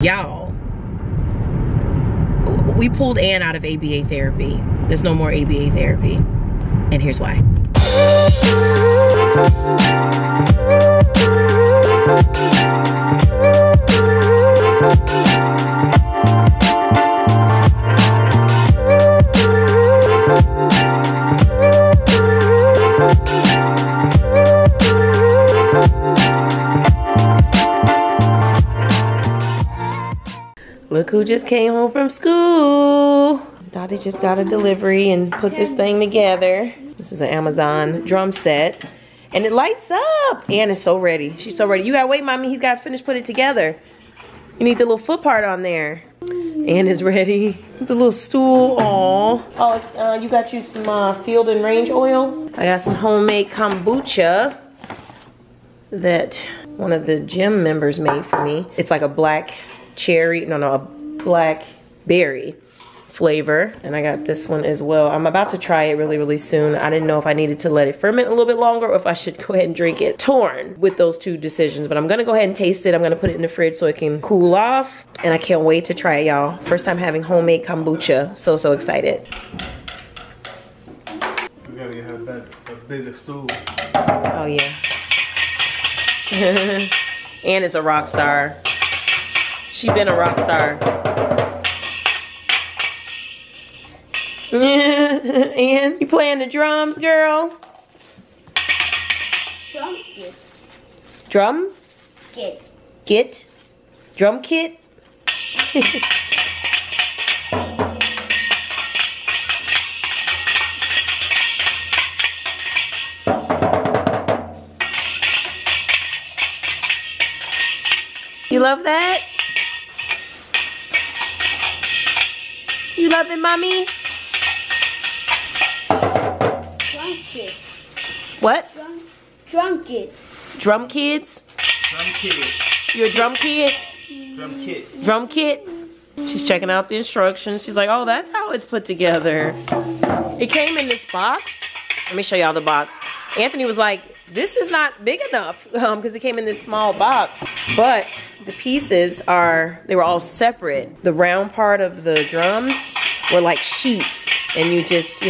Y'all, we pulled Ann out of ABA therapy. There's no more ABA therapy, and here's why. Look who just came home from school. Dottie just got a delivery and put this thing together. This is an Amazon drum set. And it lights up. Ann is so ready. She's so ready. You gotta wait, mommy. He's gotta finish putting it together. You need the little foot part on there. Ann is ready. The little stool. Aw. Oh, you got you some Field & Range oil. I got some homemade kombucha that one of the gym members made for me. It's like a black cherry, a black berry flavor. And I got this one as well. I'm about to try it really soon. I didn't know if I needed to let it ferment a little bit longer or if I should go ahead and drink it. Torn with those two decisions, but I'm gonna go ahead and taste it. I'm gonna put it in the fridge so it can cool off. And I can't wait to try it, y'all. First time having homemade kombucha. So excited. We gotta get her a bigger stool. Oh yeah. Ann is a rock star. She's been a rock star. Ann, you playing the drums, girl? Drum kit. Drum? Kit. Kit? Drum kit? You love that? You love it, mommy? Drum kids. What? Drum kids. Drum kids? Drum kids. You're a drum kid? Drum kit. Drum kit? She's checking out the instructions. She's like, oh, that's how it's put together. It came in this box. Let me show y'all the box. Anthony was like, this is not big enough because it came in this small box, but the pieces are, they were all separate. The round part of the drums were like sheets, and you just,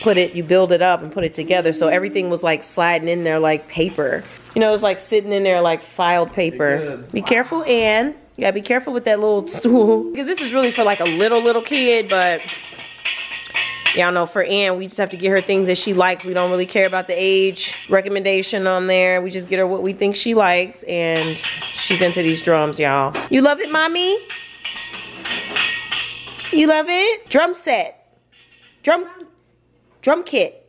put it, you build it up and put it together. So everything was like sliding in there like paper. It was like sitting in there like filed paper. Be careful, Ann. You gotta be careful with that little stool because this is really for like a little kid, but y'all know for Ann, we just have to get her things that she likes. We don't really care about the age recommendation on there. We just get her what we think she likes, and she's into these drums, y'all. You love it, mommy? You love it? Drum set. Drum kit.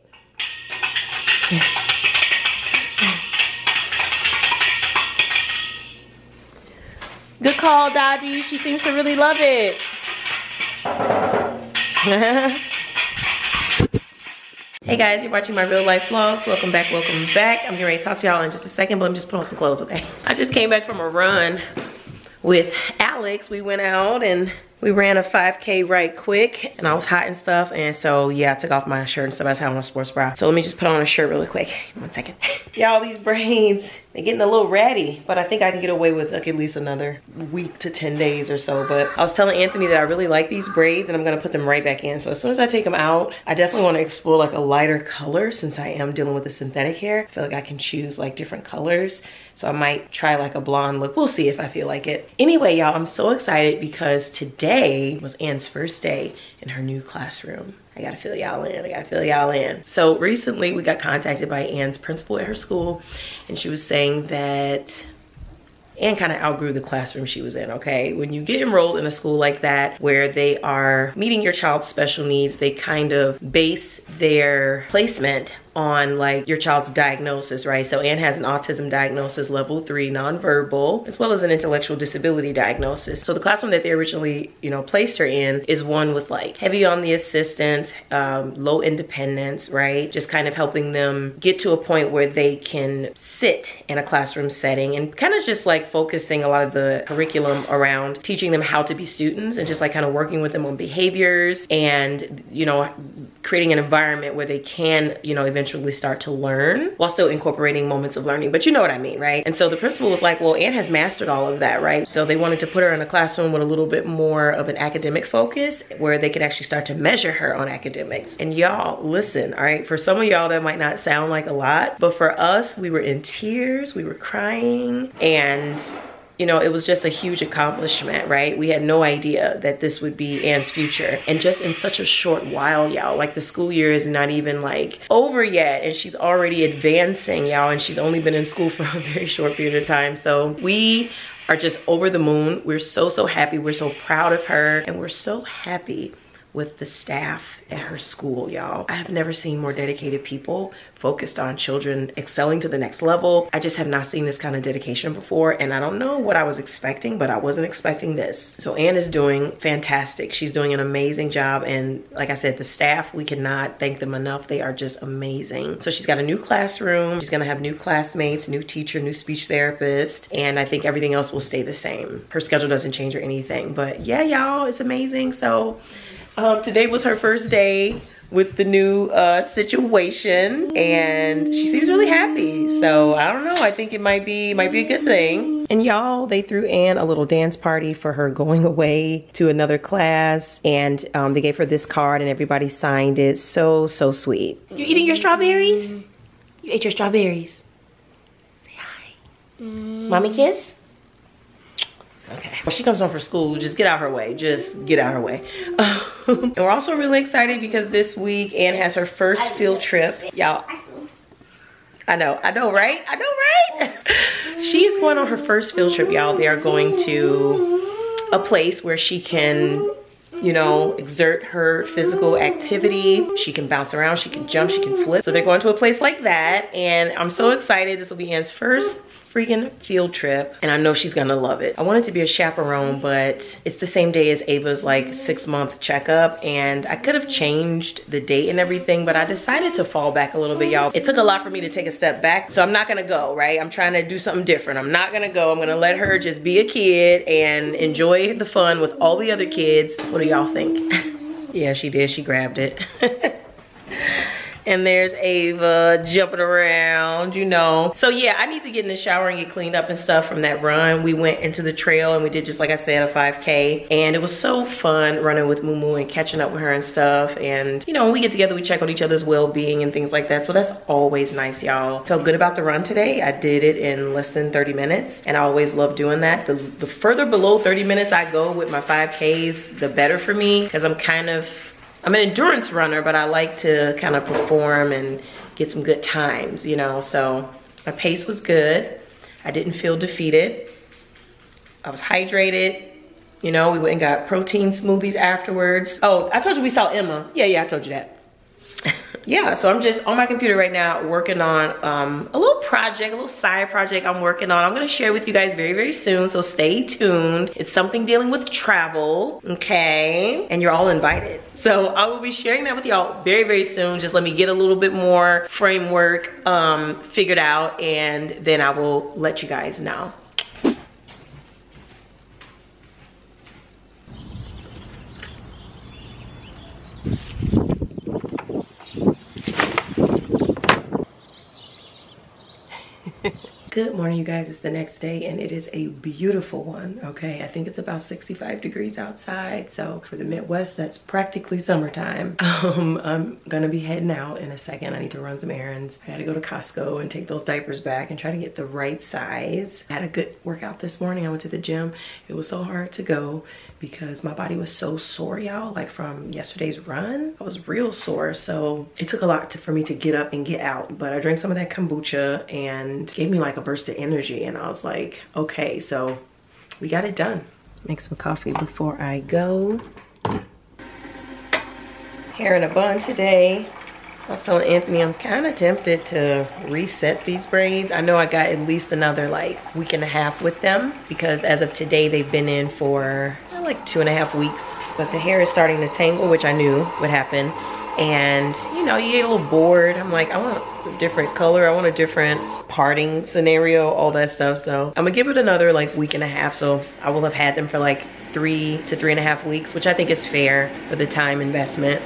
Good call, Daddy. She seems to really love it. Hey guys, you're watching my real life vlogs. Welcome back. I'm getting ready to talk to y'all in just a second, but I'm just putting on some clothes, okay? I just came back from a run with Alex. We went out and we ran a 5K right quick, and I was hot and stuff, and so yeah, I took off my shirt and stuff. I just had on a sports bra. So let me just put on a shirt really quick. One second. Y'all, these braids, they're getting a little ratty, but I think I can get away with like at least another week to 10 days or so. But I was telling Anthony that I really like these braids, and I'm gonna put them right back in. So as soon as I take them out, I definitely wanna explore like a lighter color since I am dealing with the synthetic hair. I feel like I can choose like different colors. So I might try like a blonde look. We'll see if I feel like it. Anyway, y'all, I'm so excited because today was Ann's first day in her new classroom. I gotta fill y'all in. So recently we got contacted by Ann's principal at her school, and she was saying that Ann kind of outgrew the classroom she was in, okay? When you get enrolled in a school like that, where they are meeting your child's special needs, they kind of base their placement on like your child's diagnosis, right? So Ann has an autism diagnosis, level 3, nonverbal, as well as an intellectual disability diagnosis. So the classroom that they originally, placed her in is one with like heavy on the assistance, low independence, right? Just kind of helping them get to a point where they can sit in a classroom setting and kind of just like focusing a lot of the curriculum around teaching them how to be students and just like kind of working with them on behaviors and, creating an environment where they can, eventually eventually start to learn while still incorporating moments of learning. But you know what I mean, right? And so the principal was like, well, Anne has mastered all of that, right? So they wanted to put her in a classroom with a little bit more of an academic focus where they could actually start to measure her on academics. And y'all, listen, all right? For some of y'all, that might not sound like a lot, but for us, we were in tears, we were crying, and you know, it was just a huge accomplishment, right? We had no idea that this would be Anne's future. And just in such a short while, y'all, like the school year is not even like over yet. And she's already advancing, y'all. And she's only been in school for a very short period of time. So we are just over the moon. We're so, so happy. We're so proud of her. And we're so happy with the staff at her school, y'all. I have never seen more dedicated people focused on children excelling to the next level. I just have not seen this kind of dedication before, and I don't know what I was expecting, but I wasn't expecting this. So Anne is doing fantastic. She's doing an amazing job, and like I said, the staff, we cannot thank them enough. They are just amazing. So she's got a new classroom. She's gonna have new classmates, new teacher, new speech therapist, and I think everything else will stay the same. Her schedule doesn't change or anything, but yeah, y'all, it's amazing. So today was her first day with the new situation, and she seems really happy. So I don't know, I think it might be a good thing. And y'all, they threw Anne a little dance party for her going away to another class, and they gave her this card and everybody signed it. So, so sweet. You eating your strawberries? You ate your strawberries. Say hi. Mommy kiss? Okay. When she comes home from school, just get out her way. Just get out her way. And we're also really excited because this week Anne has her first field trip. Y'all, I know, right? I know, right? She is going on her first field trip, y'all. They are going to a place where she can, you know, exert her physical activity. She can bounce around, she can jump, she can flip. So they're going to a place like that, and I'm so excited. This will be Anne's first freaking field trip, and I know she's gonna love it. I wanted to be a chaperone, but it's the same day as Ava's like 6-month checkup, and I could have changed the date and everything, but I decided to fall back a little bit, y'all. It took a lot for me to take a step back, so I'm not gonna go, right? I'm trying to do something different. I'm not gonna go. I'm gonna let her just be a kid and enjoy the fun with all the other kids. What do y'all think? Yeah, she did. She grabbed it. And there's Ava jumping around, you know. So yeah, I need to get in the shower and get cleaned up and stuff from that run. We went into the trail and we did, just like I said, a 5K. And it was so fun running with Mumu and catching up with her and stuff. And you know, when we get together, we check on each other's well-being and things like that. So that's always nice, y'all. Felt good about the run today. I did it in less than 30 minutes. And I always love doing that. The further below 30 minutes I go with my 5Ks, the better for me. Because I'm an endurance runner, but I like to kind of perform and get some good times, you know? So my pace was good. I didn't feel defeated. I was hydrated. You know, we went and got protein smoothies afterwards. Oh, I told you we saw Emma. Yeah, I told you that. Yeah, so I'm just on my computer right now working on a little side project I'm working on. I'm gonna share with you guys very, very soon, so stay tuned. It's something dealing with travel, okay? And you're all invited. So I will be sharing that with y'all very, very soon. Just let me get a little bit more framework figured out, and then I will let you guys know. Good morning, you guys. It's the next day and it is a beautiful one, okay? I think it's about 65 degrees outside. So for the Midwest, that's practically summertime. I'm gonna be heading out in a second. I need to run some errands. I gotta go to Costco and take those diapers back and try to get the right size. I had a good workout this morning. I went to the gym. It was so hard to go because my body was so sore, y'all. Like from yesterday's run, I was real sore. So it took a lot for me to get up and get out. But I drank some of that kombucha and gave me like a burst of energy, and I was like, okay, so we got it done. Make some coffee before I go. Hair in a bun today. I was telling Anthony I'm kind of tempted to reset these braids. I know I got at least another like week and a half with them because as of today they've been in for like 2.5 weeks, but the hair is starting to tangle, which I knew would happen. And you know, you get a little bored. I'm like, I want a different color, I want a different parting scenario, all that stuff. So I'm gonna give it another like week and a half, so I will have had them for like 3 to 3.5 weeks, which I think is fair for the time investment.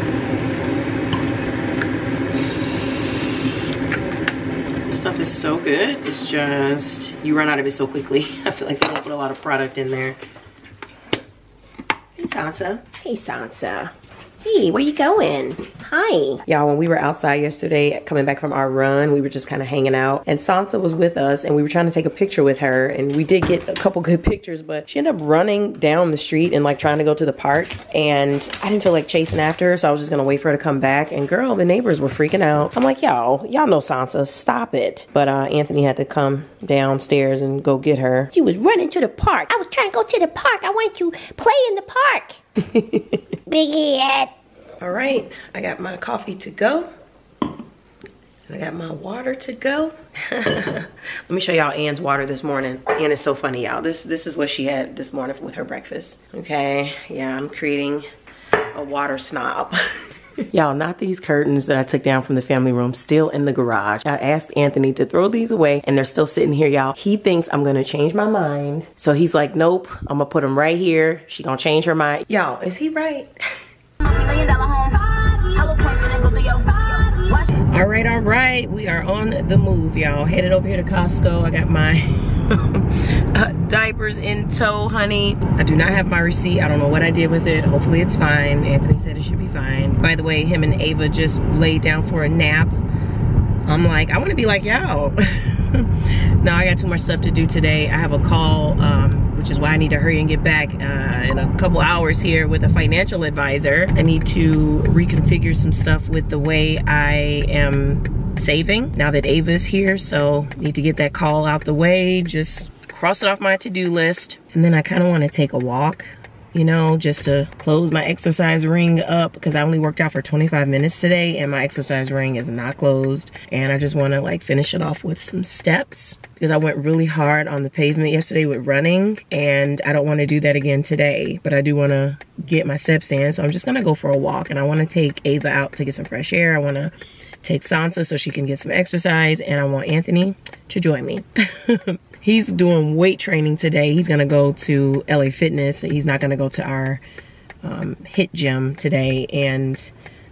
stuff is so good. It's just, you run out of it so quickly. I feel like they don't put a lot of product in there. Hey, Sansa. Hey, Sansa. Hey, where you going? Hi. Y'all, when we were outside yesterday, coming back from our run, we were just kind of hanging out. And Sansa was with us, and we were trying to take a picture with her. And we did get a couple good pictures, but she ended up running down the street and, like, trying to go to the park. And I didn't feel like chasing after her, so I was just going to wait for her to come back. And, girl, the neighbors were freaking out. I'm like, y'all know Sansa. Stop it. But Anthony had to come downstairs and go get her. She was running to the park. I was trying to go to the park. I wanted to play in the park. Big head. All right, I got my coffee to go. I got my water to go. Let me show y'all Anne's water this morning. Anne is so funny, y'all. This is what she had this morning with her breakfast. Okay, yeah, I'm creating a water snob. Y'all, not these curtains that I took down from the family room, still in the garage. I asked Anthony to throw these away and they're still sitting here, y'all. He thinks I'm gonna change my mind. So he's like, nope, I'm gonna put them right here. She gonna change her mind. Y'all, is he right? Multi-billion-dollar home. All right, we are on the move, y'all. Headed over here to Costco. I got my diapers in tow, honey. I do not have my receipt. I don't know what I did with it. Hopefully it's fine. Anthony said it should be fine. By the way, him and Ava just laid down for a nap. I'm like, I want to be like y'all. No, I got too much stuff to do today. I have a call, which is why I need to hurry and get back in a couple hours here with a financial advisor. I need to reconfigure some stuff with the way I am saving now that Ava's here. So need to get that call out the way, just cross it off my to-do list. And then I kind of want to take a walk, you know, just to close my exercise ring up because I only worked out for 25 minutes today and my exercise ring is not closed. And I just want to like finish it off with some steps because I went really hard on the pavement yesterday with running and I don't want to do that again today, but I do want to get my steps in. So I'm just going to go for a walk and I want to take Ava out to get some fresh air. I want to take Sansa so she can get some exercise and I want Anthony to join me. He's doing weight training today. He's gonna go to LA Fitness. He's not gonna go to our HIIT gym today. And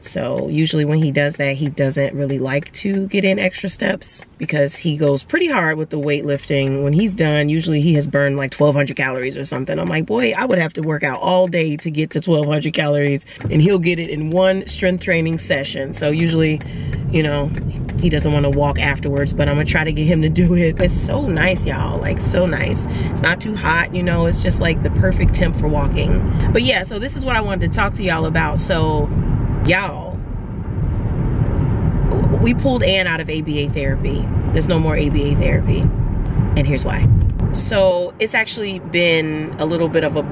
so usually when he does that, he doesn't really like to get in extra steps because he goes pretty hard with the weightlifting. When he's done, usually he has burned like 1,200 calories or something. I'm like, boy, I would have to work out all day to get to 1,200 calories and he'll get it in one strength training session. So usually, you know, he doesn't want to walk afterwards, but I'm gonna try to get him to do it. It's so nice, y'all, like so nice. It's not too hot, you know, it's just like the perfect temp for walking. But yeah, so this is what I wanted to talk to y'all about. So y'all, we pulled Ann out of ABA therapy. There's no more ABA therapy. And here's why. So it's actually been a little bit of a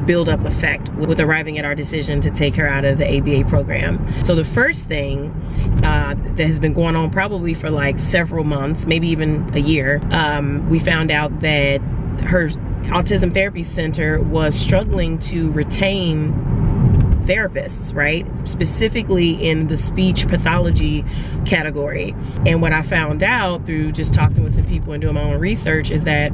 buildup effect with arriving at our decision to take her out of the ABA program. So the first thing that has been going on probably for like several months, maybe even a year, we found out that her autism therapy center was struggling to retain therapists, right? Specifically in the speech pathology category. And what I found out through just talking with some people and doing my own research is that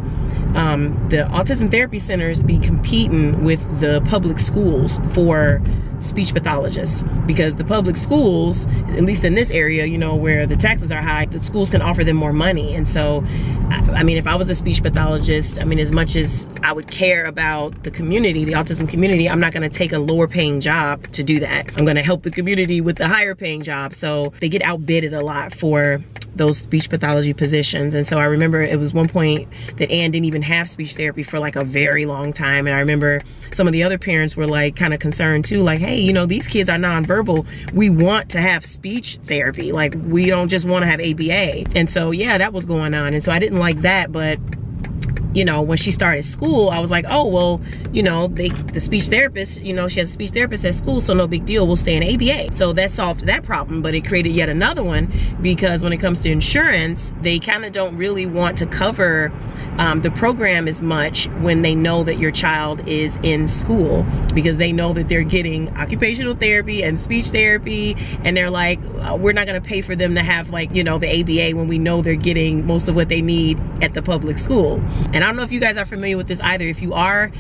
the autism therapy centers be competing with the public schools for speech pathologists because the public schools, at least in this area, you know, where the taxes are high, the schools can offer them more money. And so, I mean, if I was a speech pathologist, I mean, as much as I would care about the community, the autism community, I'm not going to take a lower paying job to do that. I'm going to help the community with the higher paying job. So they get outbidded a lot for those speech pathology positions. And so I remember it was one point that Ann didn't even have speech therapy for like a very long time. And I remember some of the other parents were like kind of concerned too, like, hey, you know, these kids are nonverbal. We want to have speech therapy. Like, we don't just want to have ABA. And so, yeah, that was going on. And so I didn't like that, but you know, when she started school, I was like, oh, well, you know, the speech therapist, you know, she has a speech therapist at school, so no big deal, we'll stay in ABA. So that solved that problem, but it created yet another one because when it comes to insurance, they kind of don't really want to cover the program as much when they know that your child is in school because they know that they're getting occupational therapy and speech therapy, and they're like, we're not going to pay for them to have, like, you know, the ABA when we know they're getting most of what they need at the public school. And I don't know if you guys are familiar with this either. If you are,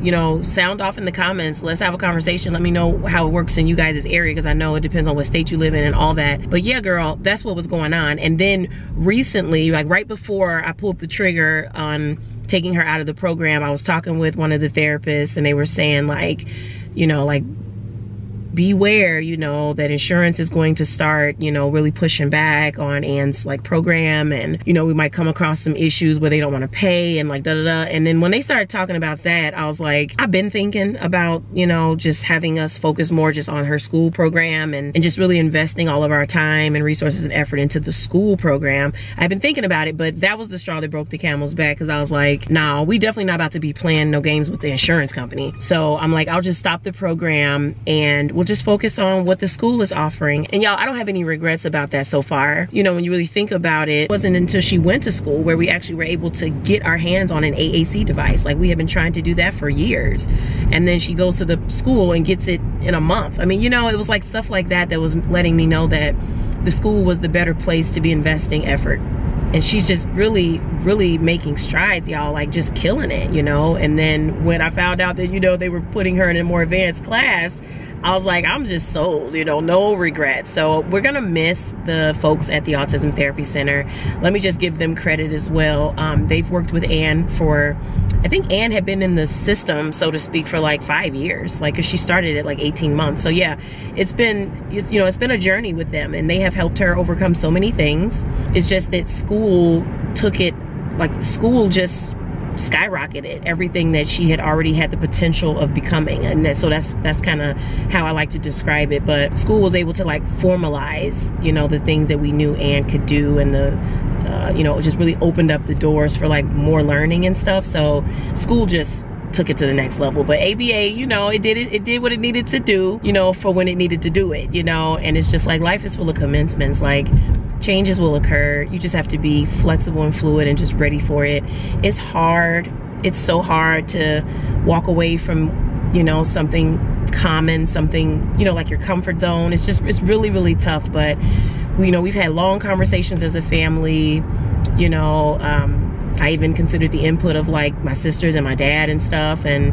you know, sound off in the comments. Let's have a conversation. Let me know how it works in you guys' area, because I know it depends on what state you live in and all that. But yeah, girl, that's what was going on. And then recently, like right before I pulled the trigger on taking her out of the program, I was talking with one of the therapists, and they were saying, like, you know, like, beware, you know, that insurance is going to start, you know, really pushing back on Ann's like program, and, you know, we might come across some issues where they don't want to pay and like And then when they started talking about that, I was like, I've been thinking about, you know, just having us focus more just on her school program, and just really investing all of our time and resources and effort into the school program. I've been thinking about it, but that was the straw that broke the camel's back, because I was like, nah, we definitely not about to be playing no games with the insurance company. So I'm like, I'll just stop the program, and we'll just focus on what the school is offering. And y'all, I don't have any regrets about that so far. You know, when you really think about it, it wasn't until she went to school where we actually were able to get our hands on an AAC device. Like, we have been trying to do that for years. And then she goes to the school and gets it in a month. I mean, you know, it was like stuff like that that was letting me know that the school was the better place to be investing effort. And she's just really, really making strides, y'all, like just killing it, you know? And then when I found out that, you know, they were putting her in a more advanced class, I was like, I'm just sold, you know, no regrets. So we're gonna miss the folks at the Autism Therapy Center. Let me just give them credit as well. They've worked with Ann for, I think Ann had been in the system, so to speak, for like 5 years, like, 'cause she started at like 18 months. So yeah, it's been a journey with them, and they have helped her overcome so many things. It's just that school took it, like school just skyrocketed everything that she had already had the potential of becoming, and that, so that's kind of how I like to describe it. But school was able to like formalize, you know, the things that we knew Ann could do, and the you know, it just really opened up the doors for like more learning and stuff. So school just took it to the next level. But ABA, you know, it did what it needed to do, you know, for when it needed to do it, you know. And it's just like, life is full of commencements. Like, changes will occur. You just have to be flexible and fluid and just ready for it. It's hard. It's so hard to walk away from, you know, something common, something, you know, like your comfort zone. It's just, it's really, really tough. But, you know, we've had long conversations as a family, you know. I even considered the input of like my sisters and my dad and stuff. And,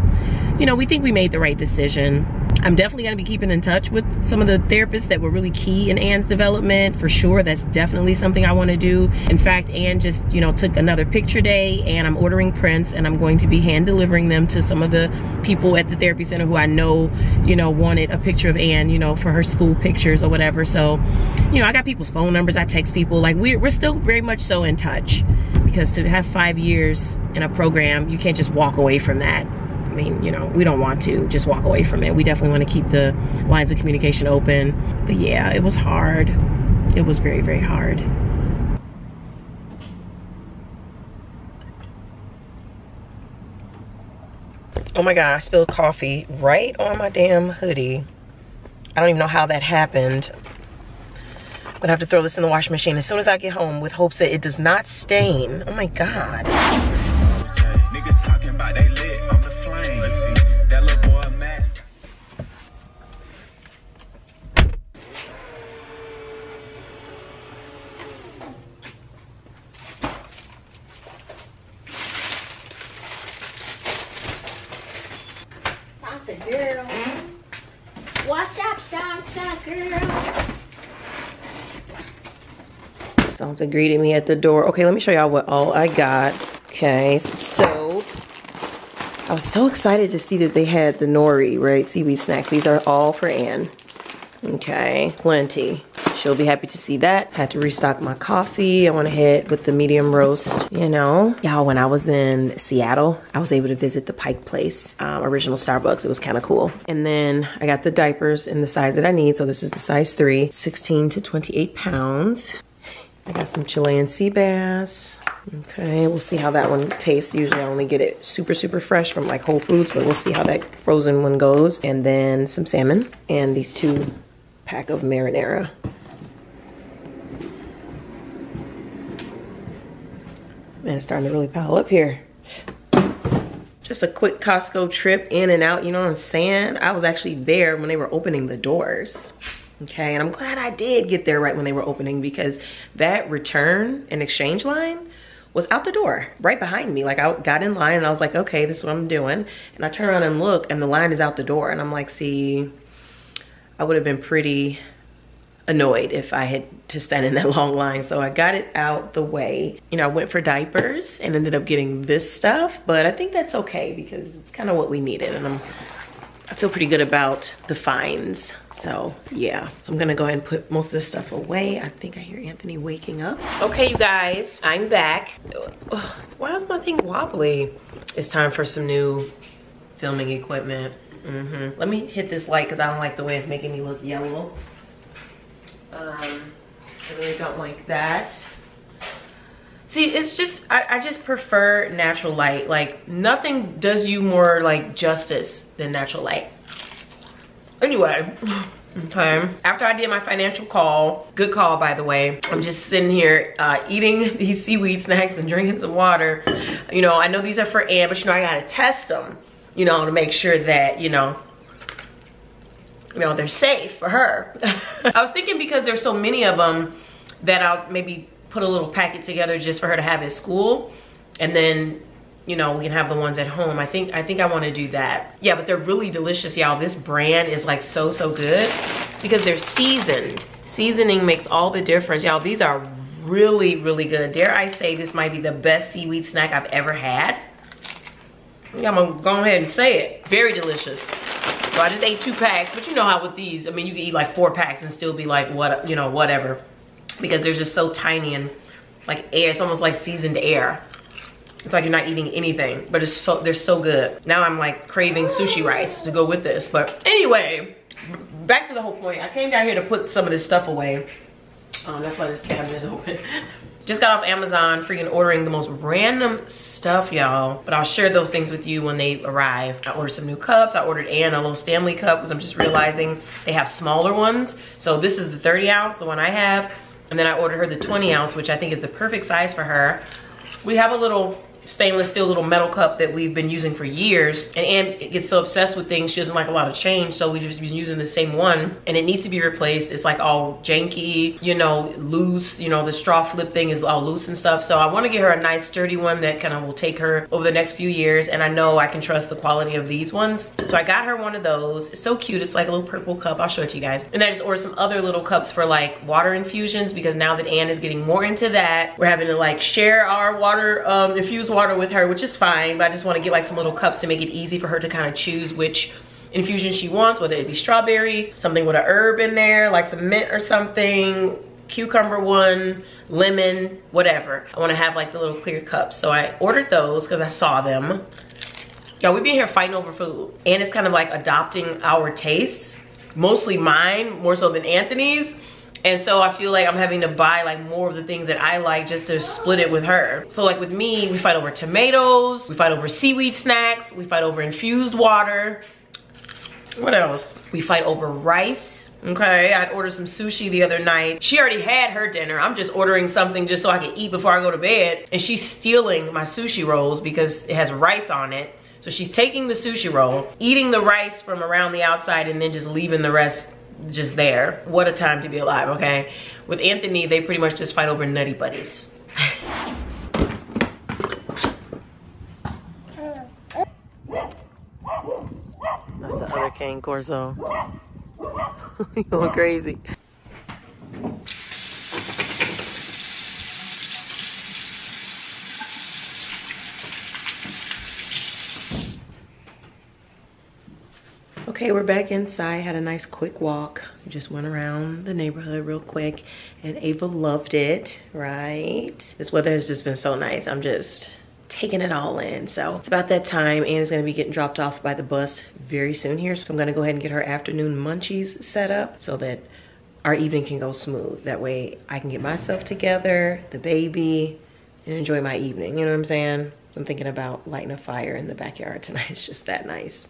you know, we think we made the right decision. I'm definitely gonna be keeping in touch with some of the therapists that were really key in Ann's development, for sure. That's definitely something I wanna do. In fact, Ann just, you know, took another picture day, and I'm ordering prints, and I'm going to be hand delivering them to some of the people at the therapy center who I know, you know, wanted a picture of Ann, you know, for her school pictures or whatever. So, you know, I got people's phone numbers, I text people. Like, we're still very much so in touch, because to have 5 years in a program, you can't just walk away from that. I mean, you know, we don't want to just walk away from it. We definitely want to keep the lines of communication open. But yeah, it was hard. It was very, very hard. Oh my God, I spilled coffee right on my damn hoodie. I don't even know how that happened. I'm gonna have to throw this in the washing machine as soon as I get home, with hopes that it does not stain. Oh my God. Niggas talking about they lit. Sansa greeted me at the door. Okay, let me show y'all what all I got. Okay, so I was so excited to see that they had the nori, right? Seaweed snacks. These are all for Ann. Okay, plenty. She'll be happy to see that. Had to restock my coffee. I went ahead with the medium roast, you know. Y'all, when I was in Seattle, I was able to visit the Pike Place original Starbucks. It was kind of cool. And then I got the diapers in the size that I need. So this is the size 3, 16 to 28 pounds. I got some Chilean sea bass. Okay, we'll see how that one tastes. Usually I only get it super, super fresh from like Whole Foods, but we'll see how that frozen one goes. And then some salmon and these 2 pack of marinara. Man, it's starting to really pile up here. Just a quick Costco trip in and out, you know what I'm saying? I was actually there when they were opening the doors. Okay, and I'm glad I did get there right when they were opening, because that return and exchange line was out the door right behind me. Like I got in line and I was like, okay, this is what I'm doing. And I turn around and look and the line is out the door. And I'm like, see, I would have been pretty annoyed if I had to stand in that long line. So I got it out the way. You know, I went for diapers and ended up getting this stuff, but I think that's okay because it's kind of what we needed. And I feel pretty good about the finds. So yeah, so I'm gonna go ahead and put most of this stuff away. I think I hear Anthony waking up. Okay, you guys, I'm back. Ugh, why is my thing wobbly? It's time for some new filming equipment. Let me hit this light because I don't like the way it's making me look yellow. I really don't like that. See, it's just, I just prefer natural light. Like nothing does you more like justice than natural light. Anyway, okay. After I did my financial call, good call by the way, I'm just sitting here eating these seaweed snacks and drinking some water. You know, I know these are for Ann, but you know, I gotta test them, you know, to make sure that, you know, they're safe for her. I was thinking because there's so many of them that I'll maybe put a little packet together just for her to have at school, and then you know we can have the ones at home. I think I want to do that. Yeah, but they're really delicious, y'all. This brand is like so good because they're seasoned. Seasoning makes all the difference, y'all. These are really good. Dare I say this might be the best seaweed snack I've ever had. Yeah, I'm gonna go ahead and say it. Very delicious. So I just ate 2 packs, but you know how with these, I mean, you can eat like 4 packs and still be like, what, you know, whatever, because they're just so tiny and like air. It's almost like seasoned air. It's like you're not eating anything, but it's so, they're so good. Now I'm like craving sushi rice to go with this. But anyway, back to the whole point. I came down here to put some of this stuff away. That's why this cabinet is open. Just got off Amazon, freaking ordering the most random stuff, y'all. But I'll share those things with you when they arrive. I ordered some new cups. I ordered Anne a little Stanley cup because I'm just realizing they have smaller ones. So this is the 30 ounce, the one I have. And then I ordered her the 20 ounce, which I think is the perfect size for her. We have a little stainless steel little metal cup that we've been using for years. And Anne gets so obsessed with things, she doesn't like a lot of change. So we've just been using the same one and it needs to be replaced. It's like all janky, you know, loose, you know, the straw flip thing is all loose and stuff. So I want to get her a nice sturdy one that kind of will take her over the next few years. And I know I can trust the quality of these ones. So I got her one of those. It's so cute. It's like a little purple cup. I'll show it to you guys. And I just ordered some other little cups for like water infusions because now that Anne is getting more into that, we're having to like share our water, infused water with her, which is fine, but I just want to get like some little cups to make it easy for her to kind of choose which infusion she wants, whether it be strawberry, something with a herb in there, like some mint or something, cucumber one, lemon, whatever. I want to have like the little clear cups. So I ordered those because I saw them. Y'all, we've been here fighting over food. And it's kind of like adopting our tastes, mostly mine, more so than Anthony's. And so I feel like I'm having to buy like more of the things that I like just to split it with her. So like with me, we fight over tomatoes, we fight over seaweed snacks, we fight over infused water. What else? We fight over rice. Okay, I'd ordered some sushi the other night. She already had her dinner. I'm just ordering something just so I can eat before I go to bed. And she's stealing my sushi rolls because it has rice on it. So she's taking the sushi roll, eating the rice from around the outside and then just leaving the rest just there. What a time to be alive, okay? With Anthony, they pretty much just fight over nutty buddies. That's the hurricane, Corso. You go crazy. Okay, we're back inside. Had a nice quick walk. We just went around the neighborhood real quick and Ava loved it, right? This weather has just been so nice. I'm just taking it all in. So it's about that time. Anna's gonna be getting dropped off by the bus very soon here. So I'm gonna go ahead and get her afternoon munchies set up so that our evening can go smooth. That way I can get myself together, the baby, and enjoy my evening. You know what I'm saying? So I'm thinking about lighting a fire in the backyard tonight. It's just that nice.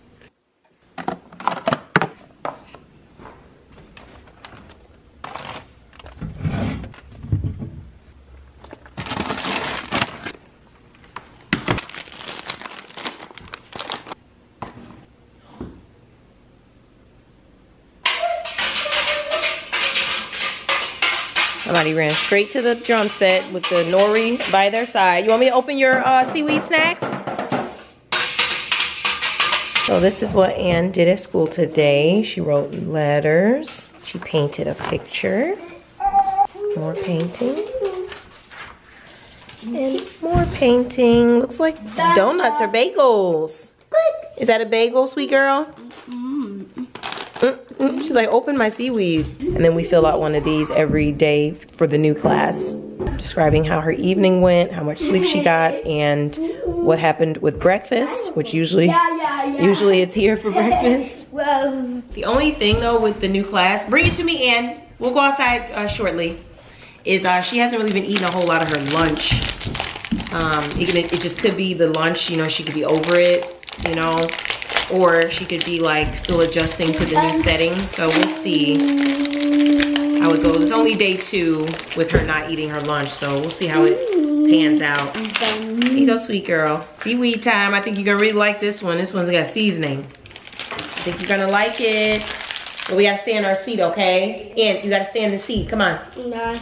Somebody ran straight to the drum set with the nori by their side. You want me to open your seaweed snacks? So this is what Anne did at school today. She wrote letters. She painted a picture. More painting. And more painting. Looks like donuts or bagels. Is that a bagel, sweet girl? Mm-mm. She's like, open my seaweed. And then we fill out one of these every day for the new class, describing how her evening went, how much sleep she got, and what happened with breakfast, which usually it's here for breakfast. Well, the only thing though with the new class, bring it to me, Anne. We'll go outside shortly. Is she hasn't really been eating a whole lot of her lunch. It just could be the lunch, you know, she could be over it, you know, or she could be like still adjusting to the new setting. So we'll see how it goes. It's only day 2 with her not eating her lunch, so we'll see how it pans out. There you go, sweet girl. Seaweed time. I think you're gonna really like this one. This one's got seasoning. I think you're gonna like it. But we gotta stay in our seat, okay? Ann, you gotta stay in the seat. Come on. Nah.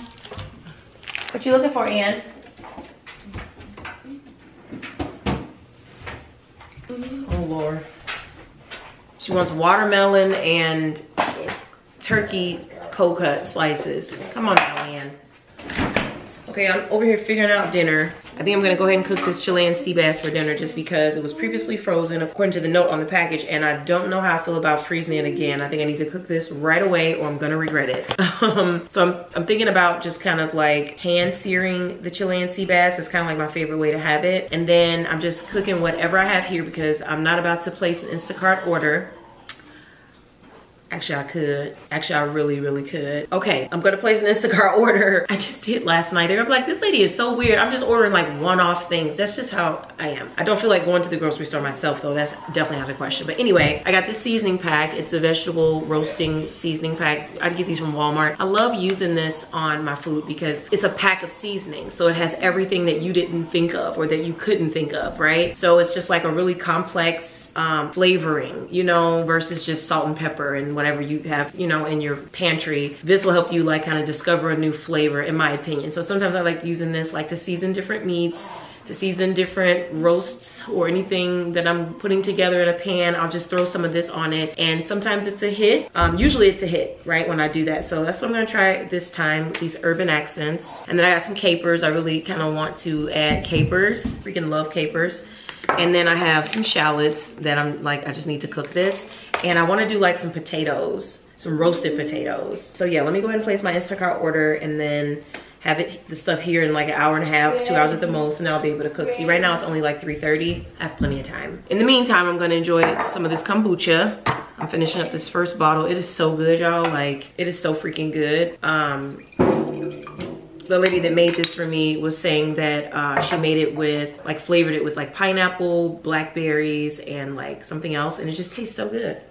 What you looking for, Ann? Oh Lord. She wants watermelon and turkey cold cut slices. Come on now, Ann. Okay, I'm over here figuring out dinner. I think I'm gonna go ahead and cook this Chilean sea bass for dinner just because it was previously frozen according to the note on the package, and I don't know how I feel about freezing it again. I think I need to cook this right away or I'm gonna regret it. So I'm thinking about just kind of like hand searing the Chilean sea bass. It's kind of like my favorite way to have it. And then I'm just cooking whatever I have here because I'm not about to place an Instacart order. Actually, I could. Actually, I really, really could. Okay, I'm gonna place an Instacart order. I just did last night. I'm like, this lady is so weird. I'm just ordering like one-off things. That's just how I am. I don't feel like going to the grocery store myself though. That's definitely out of question. But anyway, I got this seasoning pack. It's a vegetable roasting seasoning pack. I'd get these from Walmart. I love using this on my food because it's a pack of seasoning. So it has everything that you didn't think of or that you couldn't think of, right? So it's just like a really complex flavoring, you know, versus just salt and pepper and whatever you have, you know, in your pantry. This will help you like kind of discover a new flavor, in my opinion. So sometimes I like using this like to season different meats, to season different roasts or anything that I'm putting together in a pan. I'll just throw some of this on it, and sometimes it's a hit. Usually it's a hit, right, when I do that. So that's what I'm gonna try this time, these urban accents. And then I got some capers. I really kind of want to add capers. Freaking love capers. And then I have some shallots that I'm like, I just need to cook this. And I wanna do like some potatoes, some roasted potatoes. So yeah, let me go ahead and place my Instacart order and then have it, the stuff here in like an hour and a half, 2 hours at the most, and I'll be able to cook. See, right now it's only like 3:30. I have plenty of time. In the meantime, I'm gonna enjoy some of this kombucha. I'm finishing up this first bottle. It is so good, y'all. Like, it is so freaking good. The lady that made this for me was saying that she made it with, like, flavored it with like pineapple, blackberries, and like something else, and it just tastes so good.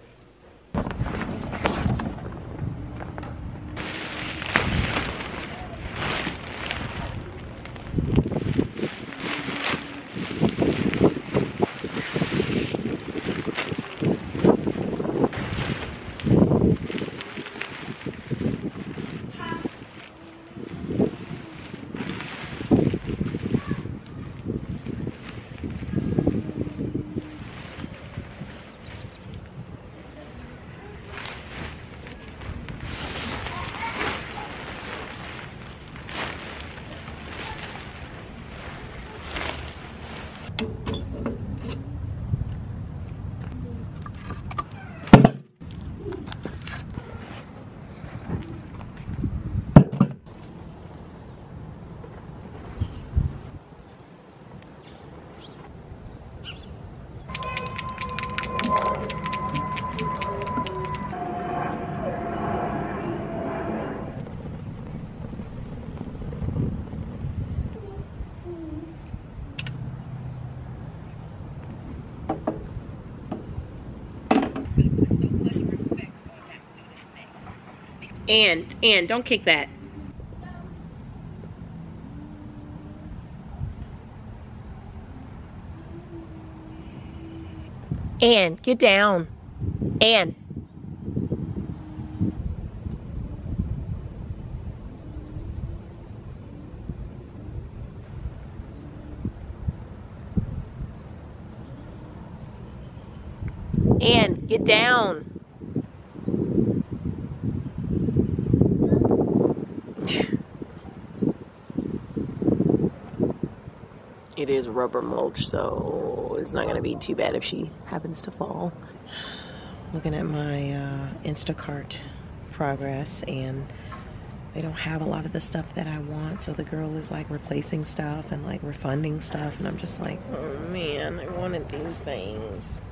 And don't kick that. And get down. And And get down. It is rubber mulch, so it's not gonna be too bad if she happens to fall. Looking at my Instacart progress, and they don't have a lot of the stuff that I want, so the girl is like replacing stuff and like refunding stuff, and I'm just like, oh man, I wanted these things.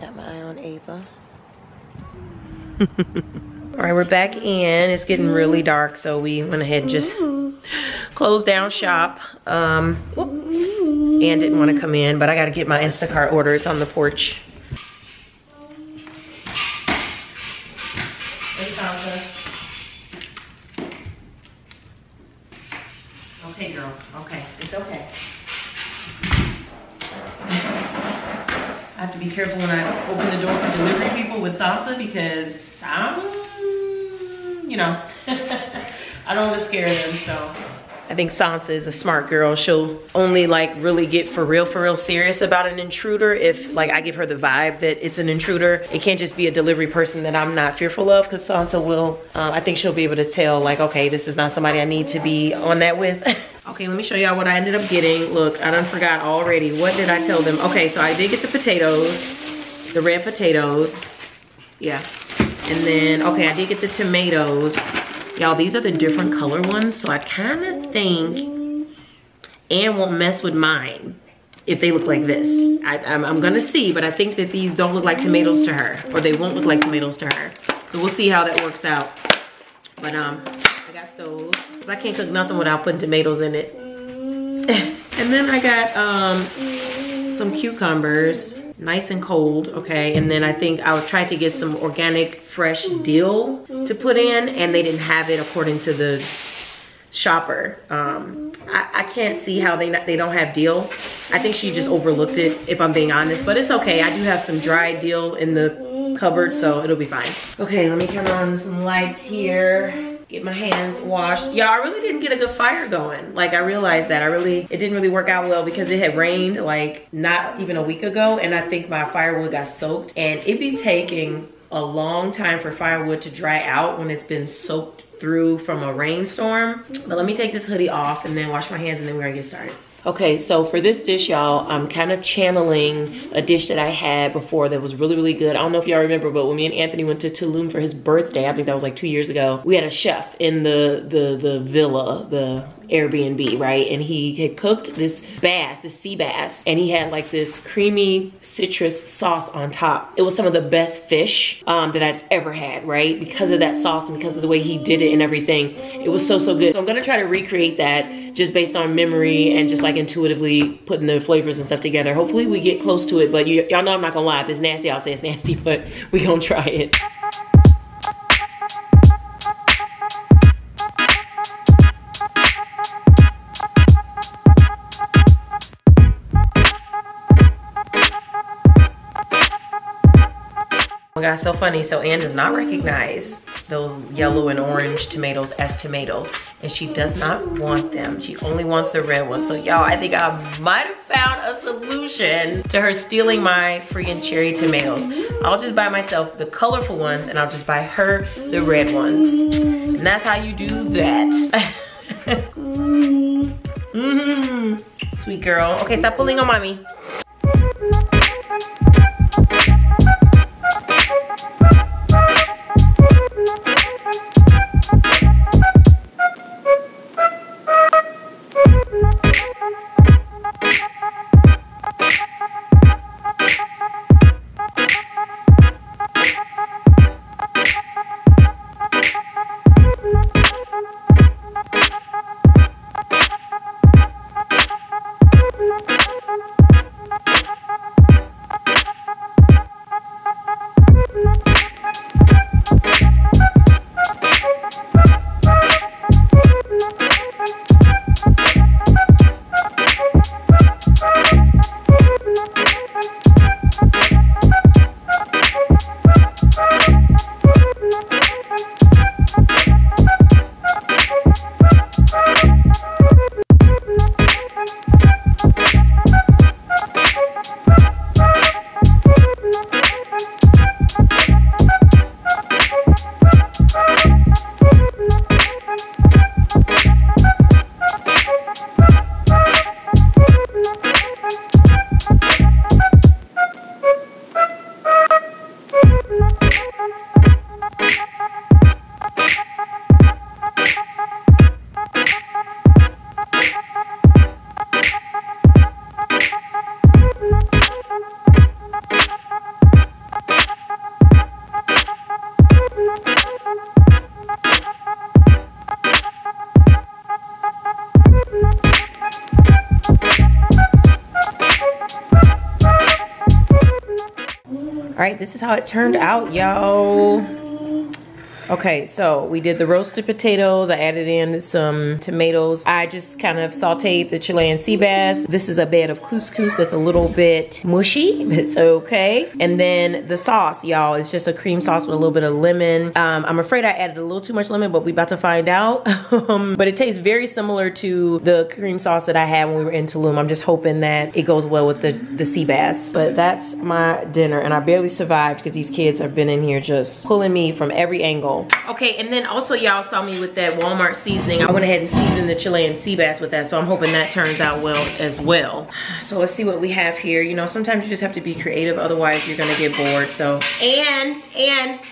Got my eye on Ava. All right, we're back in. It's getting really dark, so we went ahead and just closed down shop. Ann didn't want to come in, but I got to get my Instacart orders on the porch. Okay, girl. Okay, it's okay. I have to be careful when I open the door for delivery people with salsa, because I'm, you know, I don't want to scare them, so. I think Sansa is a smart girl. She'll only like really get for real serious about an intruder if like I give her the vibe that it's an intruder. It can't just be a delivery person that I'm not fearful of, because Sansa will, I think she'll be able to tell like, okay, this is not somebody I need to be on that with. Okay, let me show y'all what I ended up getting. Look, I done forgot already. What did I tell them? Okay, so I did get the potatoes, the red potatoes. Yeah. And then, okay, I did get the tomatoes. Y'all, these are the different color ones, so I kind of think Ann won't mess with mine if they look like this. I'm gonna see, but I think that these don't look like tomatoes to her, or they won't look like tomatoes to her. So we'll see how that works out. But I got those, because I can't cook nothing without putting tomatoes in it. And then I got some cucumbers, nice and cold, okay? And then I think I tried to get some organic fresh dill to put in, and they didn't have it according to the shopper. I can't see how they don't have dill. I think she just overlooked it, if I'm being honest, but it's okay. I do have some dried dill in the cupboard, so it'll be fine. Okay, let me turn on some lights here. Get my hands washed. Yeah, I really didn't get a good fire going. Like I realized that it didn't really work out well, because it had rained like not even a week ago, and I think my firewood got soaked, and it'd be taking a long time for firewood to dry out when it's been soaked through from a rainstorm. But let me take this hoodie off and then wash my hands, and then we're gonna get started. Okay, so for this dish, y'all, I'm kind of channeling a dish that I had before that was really, really good. I don't know if y'all remember, but when me and Anthony went to Tulum for his birthday, I think that was like 2 years ago, we had a chef in the villa, the Airbnb, right? And he had cooked this bass, the sea bass, and he had like this creamy citrus sauce on top. It was some of the best fish that I've ever had, right? Because of that sauce and because of the way he did it and everything. It was so, so good. So I'm gonna try to recreate that just based on memory and just like intuitively putting the flavors and stuff together. Hopefully we get close to it, but y'all know I'm not gonna lie. If it's nasty, I'll say it's nasty, but we gonna try it. Guys, so funny. So Ann does not recognize those yellow and orange tomatoes as tomatoes, and she does not want them. She only wants the red ones. So y'all, I think I might have found a solution to her stealing my freaking cherry tomatoes. I'll just buy myself the colorful ones, and I'll just buy her the red ones, and that's how you do that. Sweet girl. Okay, stop pulling on mommy. All right, this is how it turned out, y'all. Okay, so we did the roasted potatoes. I added in some tomatoes. I just kind of sauteed the Chilean sea bass. This is a bed of couscous that's a little bit mushy, but it's okay. And then the sauce, y'all, it's just a cream sauce with a little bit of lemon. I'm afraid I added a little too much lemon, but we about to find out. But it tastes very similar to the cream sauce that I had when we were in Tulum. I'm just hoping that it goes well with the sea bass. But that's my dinner, and I barely survived because these kids have been in here just pulling me from every angle. Okay, and then also y'all saw me with that Walmart seasoning. I went ahead and seasoned the Chilean sea bass with that, so I'm hoping that turns out well as well. So let's see what we have here. You know, sometimes you just have to be creative, otherwise you're gonna get bored, so. And.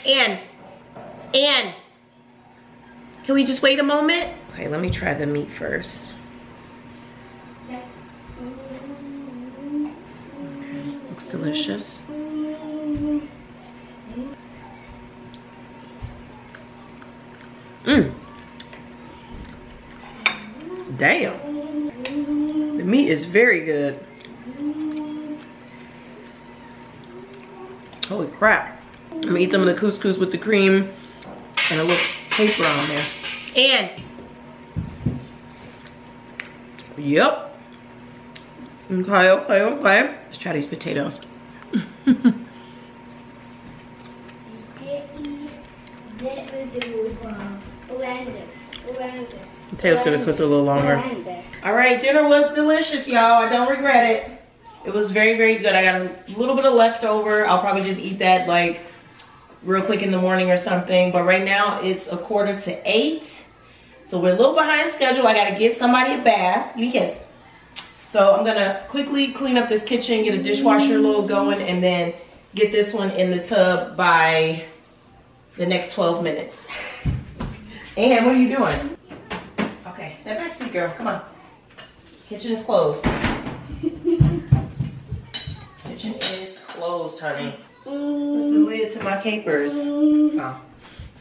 Can we just wait a moment? Okay, let me try the meat first. Okay. Looks delicious. Damn, the meat is very good. Holy crap. I'm gonna eat some of the couscous with the cream and a little paper on there. And, yep. Okay. Let's try these potatoes. Potatoes gonna cook a little longer. All right, dinner was delicious, y'all. I don't regret it. It was very, very good. I got a little bit of leftover. I'll probably just eat that like real quick in the morning or something. But right now it's 7:45. So we're a little behind schedule. I gotta get somebody a bath. Give me a kiss. So I'm gonna quickly clean up this kitchen, get a dishwasher load going, and then get this one in the tub by the next 12 minutes. And what are you doing? Okay, step back, sweet girl. Come on. Kitchen is closed. Kitchen is closed, honey. That's the lid to my capers. Oh.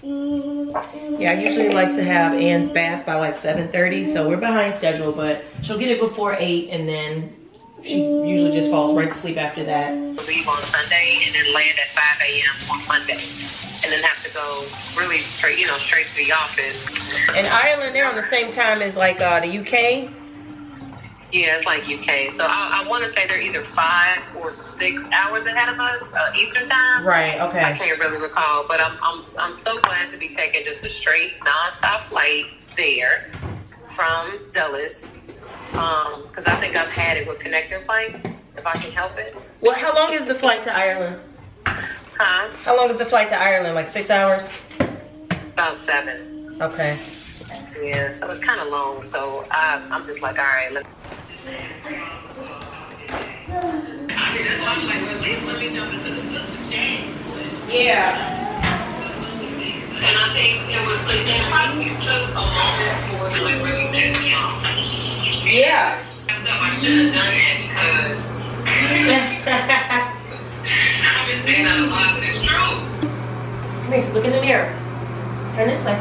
Yeah, I usually like to have Anne's bath by like 7:30, so we're behind schedule, but she'll get it before 8, and then she usually just falls right to sleep after that. Leave on Sunday and then land at 5 a.m. on Monday. And then have to go really straight, you know, straight to the office. In Ireland, they're on the same time as like the UK. Yeah, it's like UK. So I want to say they're either 5 or 6 hours ahead of us, Eastern time. Right. Okay. I can't really recall, but I'm so glad to be taking just a straight nonstop flight there from Dulles, because I think I've had it with connecting flights if I can help it. Well, how long is the flight to Ireland? Huh? How long is the flight to Ireland? Like 6 hours? About 7. Okay. Yeah, so it's kind of long. So I'm just like, all right, let me jump into the system chain. Yeah. And I think it was like that probably took a moment for like really that young. Yeah. I should have done that because. I've been saying that a lot, but it's true. Come here, look in the mirror. Turn this way.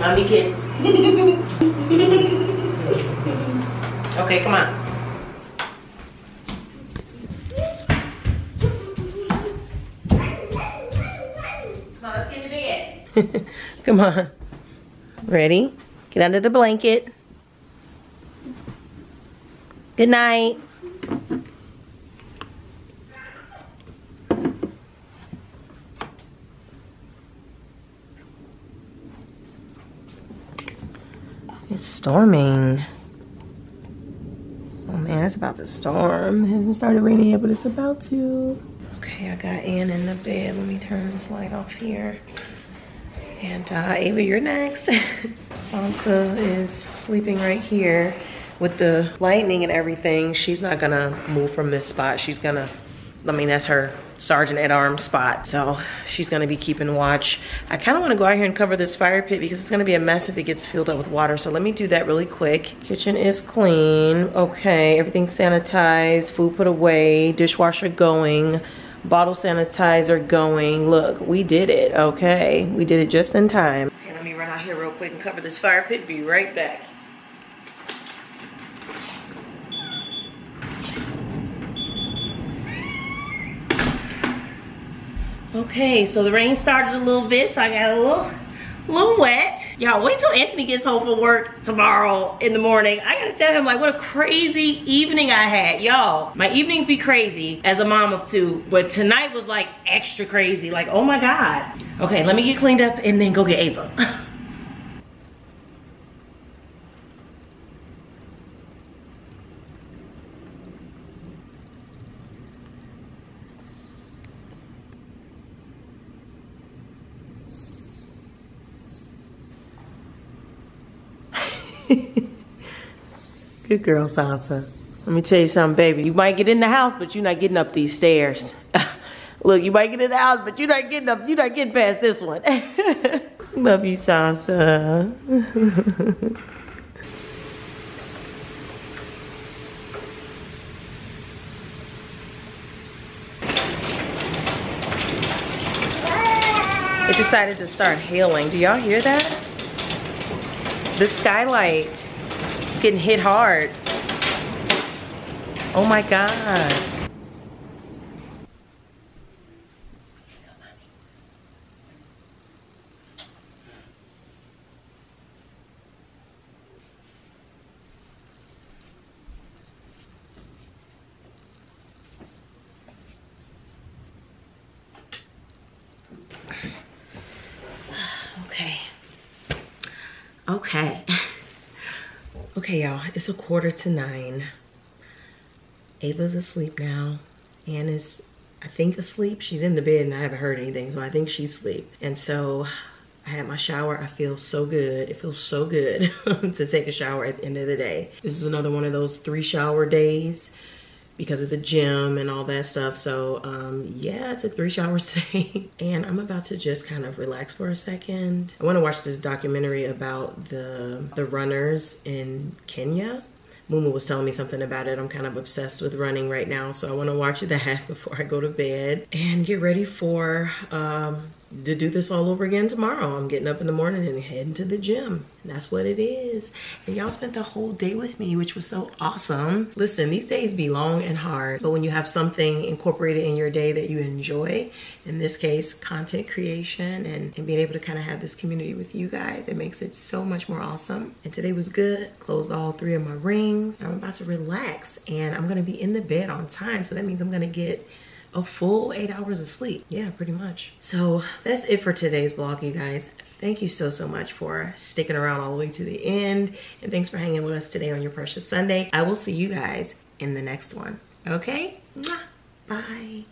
Mommy kiss. Okay, come on. Come on, let's get in the bed. Come on. Ready? Get under the blanket. Good night. It's storming. Oh man, it's about to storm. It hasn't started raining yet, but it's about to. Okay, I got Ann in the bed. Let me turn this light off here. And Ava, you're next. Sansa is sleeping right here. With the lightning and everything, she's not gonna move from this spot. She's gonna, I mean, that's her sergeant at arms spot. So she's gonna be keeping watch. I kinda wanna go out here and cover this fire pit because it's gonna be a mess if it gets filled up with water. So let me do that really quick. Kitchen is clean. Okay, everything's sanitized, food put away, dishwasher going, bottle sanitizer going. Look, we did it, okay? We did it just in time. Okay, let me run out here real quick and cover this fire pit, be right back. Okay, so the rain started a little bit, so I got a little wet. Y'all, wait till Anthony gets home from work tomorrow in the morning. I gotta tell him like what a crazy evening I had. Y'all, my evenings be crazy as a mom of two, but tonight was like extra crazy. Like, oh my God. Okay, let me get cleaned up and then go get Ava. Good girl, Sansa. Let me tell you something, baby. You might get in the house, but you're not getting up these stairs. Look, you might get in the house, but you're not getting up. You're not getting past this one. Love you, Sansa. It decided to start hailing. Do y'all hear that? The skylight. Getting hit hard. Oh my God. Okay. Okay, y'all, it's 8:45. Ava's asleep now. Anne is, I think, asleep. She's in the bed and I haven't heard anything, so I think she's asleep. And so I had my shower. I feel so good. It feels so good to take a shower at the end of the day. This is another one of those 3-shower days because of the gym and all that stuff. So yeah, I took 3 showers today. And I'm about to just kind of relax for a second. I wanna watch this documentary about the runners in Kenya. Mumu was telling me something about it. I'm kind of obsessed with running right now. So I wanna watch that before I go to bed and get ready for, to do this all over again tomorrow. I'm getting up in the morning and heading to the gym. And that's what it is. And y'all spent the whole day with me, which was so awesome. Listen, these days be long and hard, but when you have something incorporated in your day that you enjoy, in this case, content creation and being able to kind of have this community with you guys, it makes it so much more awesome. And today was good. Closed all 3 of my rings. I'm about to relax and I'm gonna be in the bed on time. So that means I'm gonna get a full 8 hours of sleep. Yeah, pretty much. So that's it for today's vlog, you guys. Thank you so much for sticking around all the way to the end. And thanks for hanging with us today on your precious Sunday. I will see you guys in the next one. Okay? Bye.